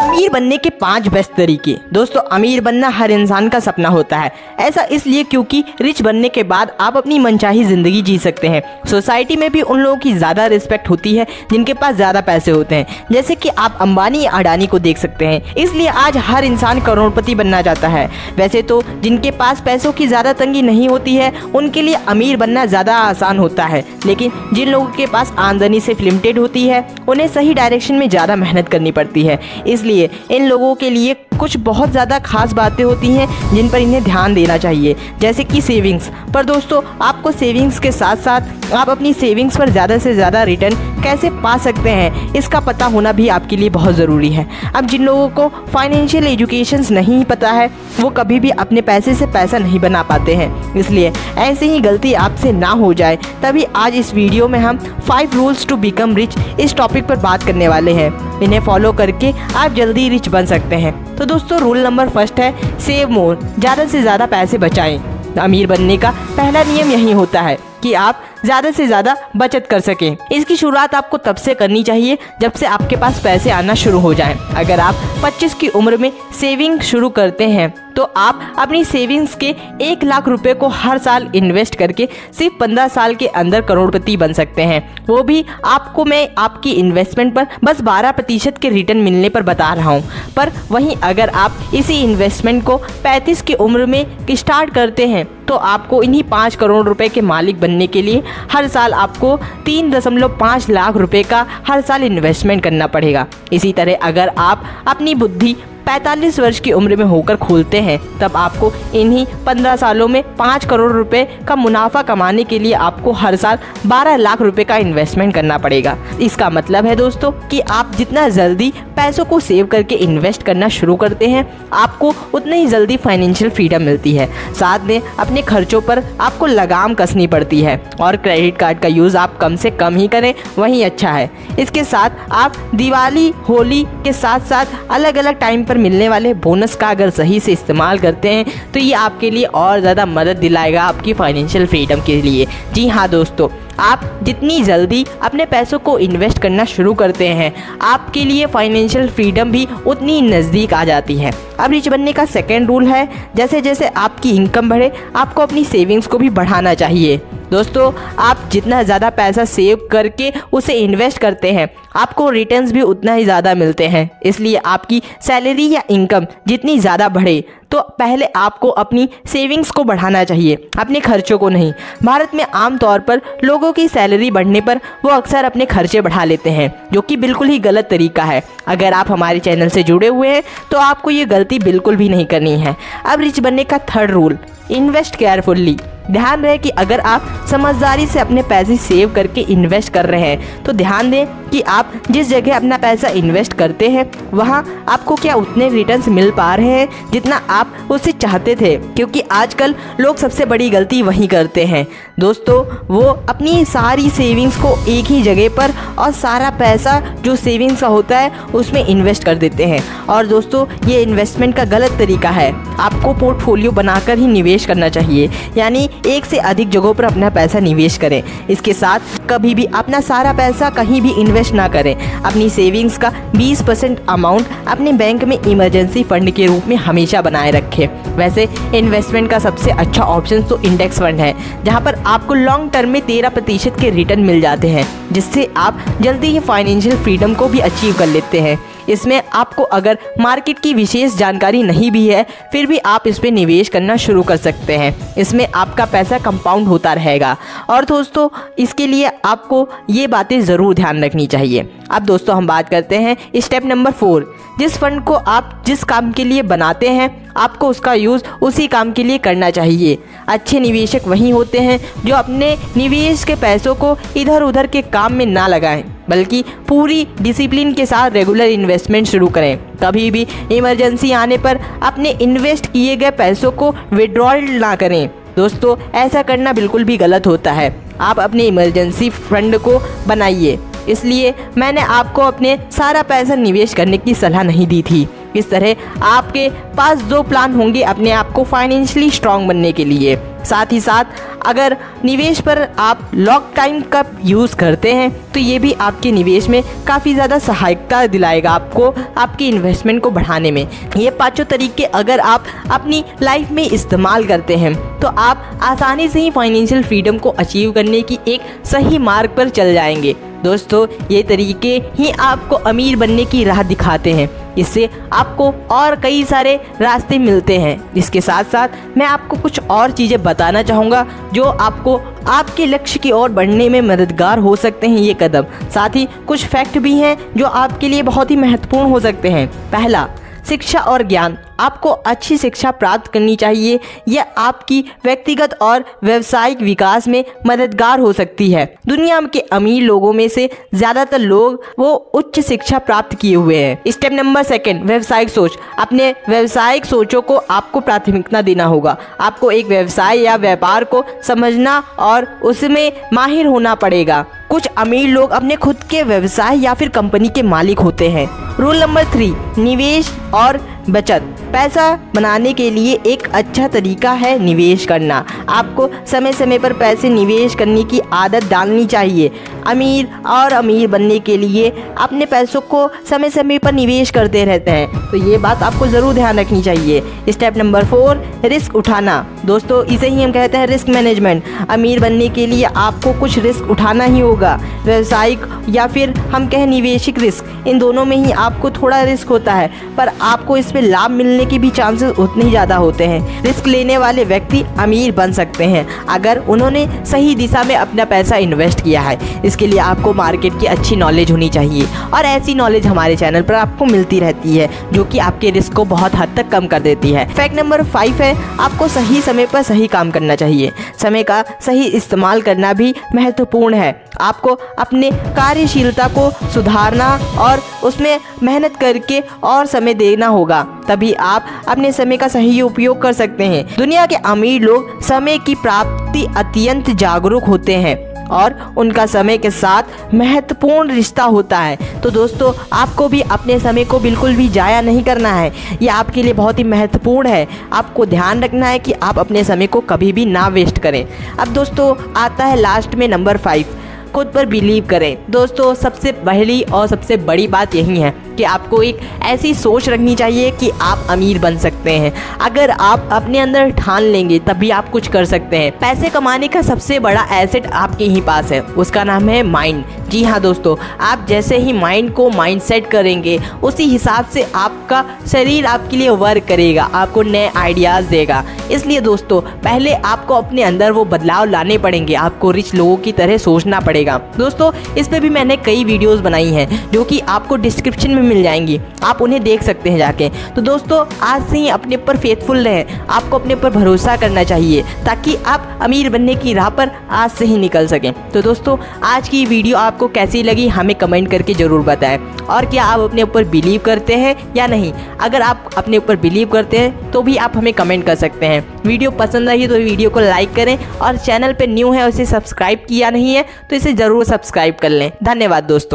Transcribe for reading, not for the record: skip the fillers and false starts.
अमीर बनने के 5 बेस्ट तरीके। दोस्तों, अमीर बनना हर इंसान का सपना होता है। ऐसा इसलिए क्योंकि रिच बनने के बाद आप अपनी मनचाही ज़िंदगी जी सकते हैं। सोसाइटी में भी उन लोगों की ज़्यादा रिस्पेक्ट होती है जिनके पास ज़्यादा पैसे होते हैं, जैसे कि आप अंबानी अडानी को देख सकते हैं। इसलिए आज हर इंसान करोड़पति बनना चाहता है। वैसे तो जिनके पास पैसों की ज़्यादा तंगी नहीं होती है उनके लिए अमीर बनना ज़्यादा आसान होता है, लेकिन जिन लोगों के पास आमदनी सिर्फ लिमिटेड होती है उन्हें सही डायरेक्शन में ज़्यादा मेहनत करनी पड़ती है। इसलिए इन लोगों के लिए कुछ बहुत ज़्यादा खास बातें होती हैं जिन पर इन्हें ध्यान देना चाहिए, जैसे कि सेविंग्स। पर दोस्तों, आपको सेविंग्स के साथ साथ आप अपनी सेविंग्स पर ज़्यादा से ज़्यादा रिटर्न कैसे पा सकते हैं इसका पता होना भी आपके लिए बहुत ज़रूरी है। अब जिन लोगों को फाइनेंशियल एजुकेशन नहीं पता है वो कभी भी अपने पैसे से पैसा नहीं बना पाते हैं, इसलिए ऐसे ही गलती आपसे ना हो जाए तभी आज इस वीडियो में हम 5 रूल्स टू बिकम रिच इस टॉपिक पर बात करने वाले हैं। इन्हें फॉलो करके आप जल्दी रिच बन सकते हैं। तो दोस्तों, रूल नंबर 1 है सेव मोर, ज़्यादा से ज़्यादा पैसे बचाएं। अमीर बनने का पहला नियम यही होता है कि आप ज़्यादा से ज़्यादा बचत कर सकें। इसकी शुरुआत आपको तब से करनी चाहिए जब से आपके पास पैसे आना शुरू हो जाएं। अगर आप 25 की उम्र में सेविंग शुरू करते हैं तो आप अपनी सेविंग्स के 1 लाख रुपए को हर साल इन्वेस्ट करके सिर्फ 15 साल के अंदर करोड़पति बन सकते हैं। वो भी आपको मैं आपकी इन्वेस्टमेंट पर बस 12% के रिटर्न मिलने पर बता रहा हूँ। पर वहीं अगर आप इसी इन्वेस्टमेंट को 35 की उम्र में स्टार्ट करते हैं तो आपको इन्हीं 5 करोड़ रुपए के मालिक बनने के लिए हर साल आपको 3.5 लाख रुपए का हर साल इन्वेस्टमेंट करना पड़ेगा। इसी तरह अगर आप अपनी बुद्धि 45 वर्ष की उम्र में होकर खोलते हैं तब आपको इन्हीं 15 सालों में 5 करोड़ रुपए का मुनाफा कमाने के लिए आपको हर साल 12 लाख रुपए का इन्वेस्टमेंट करना पड़ेगा। इसका मतलब है दोस्तों कि आप जितना जल्दी पैसों को सेव करके इन्वेस्ट करना शुरू करते हैं आपको उतनी ही जल्दी फाइनेंशियल फ्रीडम मिलती है। साथ में अपने खर्चों पर आपको लगाम कसनी पड़ती है और क्रेडिट कार्ड का यूज़ आप कम से कम ही करें वही अच्छा है। इसके साथ आप दिवाली, होली के साथ साथ अलग अलग टाइम मिलने वाले बोनस का अगर सही से इस्तेमाल करते हैं तो ये आपके लिए और ज़्यादा मदद दिलाएगा आपकी फाइनेंशियल फ्रीडम के लिए। जी हाँ दोस्तों, आप जितनी जल्दी अपने पैसों को इन्वेस्ट करना शुरू करते हैं आपके लिए फाइनेंशियल फ्रीडम भी उतनी नज़दीक आ जाती है। अब रिच बनने का 2nd रूल है, जैसे जैसे आपकी इनकम बढ़े आपको अपनी सेविंग्स को भी बढ़ाना चाहिए। दोस्तों, आप जितना ज़्यादा पैसा सेव करके उसे इन्वेस्ट करते हैं आपको रिटर्न्स भी उतना ही ज़्यादा मिलते हैं। इसलिए आपकी सैलरी या इनकम जितनी ज़्यादा बढ़े तो पहले आपको अपनी सेविंग्स को बढ़ाना चाहिए, अपने खर्चों को नहीं। भारत में आमतौर पर लोगों की सैलरी बढ़ने पर वो अक्सर अपने खर्चे बढ़ा लेते हैं, जो कि बिल्कुल ही गलत तरीका है। अगर आप हमारे चैनल से जुड़े हुए हैं तो आपको ये गलती बिल्कुल भी नहीं करनी है। अब रिच बनने का 3rd रूल, इन्वेस्ट केयरफुल्ली। ध्यान रहे कि अगर आप समझदारी से अपने पैसे सेव करके इन्वेस्ट कर रहे हैं तो ध्यान दें कि आप जिस जगह अपना पैसा इन्वेस्ट करते हैं वहां आपको क्या उतने रिटर्न्स मिल पा रहे हैं जितना आप उससे चाहते थे, क्योंकि आजकल लोग सबसे बड़ी गलती वही करते हैं। दोस्तों, वो अपनी सारी सेविंग्स को एक ही जगह पर और सारा पैसा जो सेविंग्स का होता है उसमें इन्वेस्ट कर देते हैं। और दोस्तों, ये इन्वेस्टमेंट का गलत तरीका है। आपको पोर्टफोलियो बनाकर ही निवेश करना चाहिए, यानी एक से अधिक जगहों पर अपना पैसा निवेश करें। इसके साथ कभी भी अपना सारा पैसा कहीं भी इन्वेस्ट ना करें। अपनी सेविंग्स का 20% अमाउंट अपने बैंक में इमरजेंसी फंड के रूप में हमेशा बनाए रखें। वैसे इन्वेस्टमेंट का सबसे अच्छा ऑप्शन तो इंडेक्स फंड है, जहां पर आपको लॉन्ग टर्म में 13% के रिटर्न मिल जाते हैं, जिससे आप जल्दी ही फाइनेंशियल फ्रीडम को भी अचीव कर लेते हैं। इसमें आपको अगर मार्केट की विशेष जानकारी नहीं भी है फिर भी आप इस पर निवेश करना शुरू कर सकते हैं। इसमें आपका पैसा कंपाउंड होता रहेगा। और दोस्तों, इसके लिए आपको ये बातें ज़रूर ध्यान रखनी चाहिए। अब दोस्तों, हम बात करते हैं स्टेप नंबर 4, जिस फंड को आप जिस काम के लिए बनाते हैं आपको उसका यूज़ उसी काम के लिए करना चाहिए। अच्छे निवेशक वही होते हैं जो अपने निवेश के पैसों को इधर उधर के काम में ना लगाएं, बल्कि पूरी डिसिप्लिन के साथ रेगुलर इन्वेस्टमेंट शुरू करें। कभी भी इमरजेंसी आने पर अपने इन्वेस्ट किए गए पैसों को विड्रॉल ना करें। दोस्तों, ऐसा करना बिल्कुल भी गलत होता है। आप अपने इमरजेंसी फंड को बनाइए, इसलिए मैंने आपको अपने सारा पैसा निवेश करने की सलाह नहीं दी थी। इस तरह आपके पास दो प्लान होंगे अपने आप को फाइनेंशियली स्ट्रांग बनने के लिए। साथ ही साथ अगर निवेश पर आप लॉक टाइम का यूज़ करते हैं तो ये भी आपके निवेश में काफ़ी ज़्यादा सहायता दिलाएगा आपको आपकी इन्वेस्टमेंट को बढ़ाने में। ये पांचों तरीके अगर आप अपनी लाइफ में इस्तेमाल करते हैं तो आप आसानी से ही फाइनेंशियल फ्रीडम को अचीव करने की एक सही मार्ग पर चल जाएंगे। दोस्तों, ये तरीके ही आपको अमीर बनने की राह दिखाते हैं, इससे आपको और कई सारे रास्ते मिलते हैं। इसके साथ साथ मैं आपको कुछ और चीज़ें बताना चाहूँगा जो आपको आपके लक्ष्य की ओर बढ़ने में मददगार हो सकते हैं ये कदम। साथ ही कुछ फैक्ट भी हैं जो आपके लिए बहुत ही महत्वपूर्ण हो सकते हैं। पहला, शिक्षा और ज्ञान। आपको अच्छी शिक्षा प्राप्त करनी चाहिए, यह आपकी व्यक्तिगत और व्यावसायिक विकास में मददगार हो सकती है। दुनिया के अमीर लोगों में से ज़्यादातर लोग वो उच्च शिक्षा प्राप्त किए हुए हैं। स्टेप नंबर 2, व्यावसायिक सोच। अपने व्यावसायिक सोचों को आपको प्राथमिकता देना होगा। आपको एक व्यवसाय या व्यापार को समझना और उसमें माहिर होना पड़ेगा। कुछ अमीर लोग अपने खुद के व्यवसाय या फिर कंपनी के मालिक होते हैं। रूल नंबर 3, निवेश और बचत। पैसा बनाने के लिए एक अच्छा तरीका है निवेश करना। आपको समय समय पर पैसे निवेश करने की आदत डालनी चाहिए। अमीर और अमीर बनने के लिए अपने पैसों को समय समय पर निवेश करते रहते हैं, तो ये बात आपको ज़रूर ध्यान रखनी चाहिए। स्टेप नंबर 4, रिस्क उठाना। दोस्तों, इसे ही हम कहते हैं रिस्क मैनेजमेंट। अमीर बनने के लिए आपको कुछ रिस्क उठाना ही होगा। व्यावसायिक या फिर हम कहें निवेशिक रिस्क, इन दोनों में ही आपको थोड़ा रिस्क होता है, पर आपको इसमें लाभ मिलने के भी चांसेस उतने ही ज़्यादा होते हैं। रिस्क लेने वाले व्यक्ति अमीर बन सकते हैं अगर उन्होंने सही दिशा में अपना पैसा इन्वेस्ट किया है। इसके लिए आपको मार्केट की अच्छी नॉलेज होनी चाहिए और ऐसी नॉलेज हमारे चैनल पर आपको मिलती रहती है जो कि आपके रिस्क को बहुत हद तक कम कर देती है। फैक्ट नंबर 5 है, आपको सही समय पर सही काम करना चाहिए। समय का सही इस्तेमाल करना भी महत्वपूर्ण है। आपको अपने कार्यशीलता को सुधारना और उसमें मेहनत करके और समय देना होगा, तभी आप अपने समय का सही उपयोग कर सकते हैं। दुनिया के अमीर लोग समय की प्राप्ति अत्यंत जागरूक होते हैं और उनका समय के साथ महत्वपूर्ण रिश्ता होता है। तो दोस्तों, आपको भी अपने समय को बिल्कुल भी जाया नहीं करना है, ये आपके लिए बहुत ही महत्वपूर्ण है। आपको ध्यान रखना है कि आप अपने समय को कभी भी ना वेस्ट करें। अब दोस्तों, आता है लास्ट में नंबर 5, खुद पर बिलीव करें। दोस्तों, सबसे पहली और सबसे बड़ी बात यही है कि आपको एक ऐसी सोच रखनी चाहिए कि आप अमीर बन सकते हैं। अगर आप अपने अंदर ठान लेंगे तभी आप कुछ कर सकते हैं। पैसे कमाने का सबसे बड़ा एसेट आपके ही पास है, उसका नाम है माइंड। जी हाँ दोस्तों, आप जैसे ही माइंड को माइंडसेट करेंगे उसी हिसाब से आपका शरीर आपके लिए वर्क करेगा, आपको नए आइडियाज़ देगा। इसलिए दोस्तों, पहले आपको अपने अंदर वो बदलाव लाने पड़ेंगे। आपको रिच लोगों की तरह सोचना पड़ेगा। दोस्तों, इस पर भी मैंने कई वीडियोज़ बनाई हैं जो कि आपको डिस्क्रिप्शन में मिल जाएंगी, आप उन्हें देख सकते हैं जाके। तो दोस्तों, आज से ही अपने पर फेथफुल रहें। आपको अपने पर भरोसा करना चाहिए ताकि आप अमीर बनने की राह पर आज से ही निकल सकें। तो दोस्तों, आज की वीडियो आपको कैसी लगी हमें कमेंट करके ज़रूर बताएं। और क्या आप अपने ऊपर बिलीव करते हैं या नहीं? अगर आप अपने ऊपर बिलीव करते हैं तो भी आप हमें कमेंट कर सकते हैं। वीडियो पसंद आई तो वीडियो को लाइक करें और चैनल पर न्यू है उसे सब्सक्राइब किया नहीं है तो इसे ज़रूर सब्सक्राइब कर लें। धन्यवाद दोस्तों।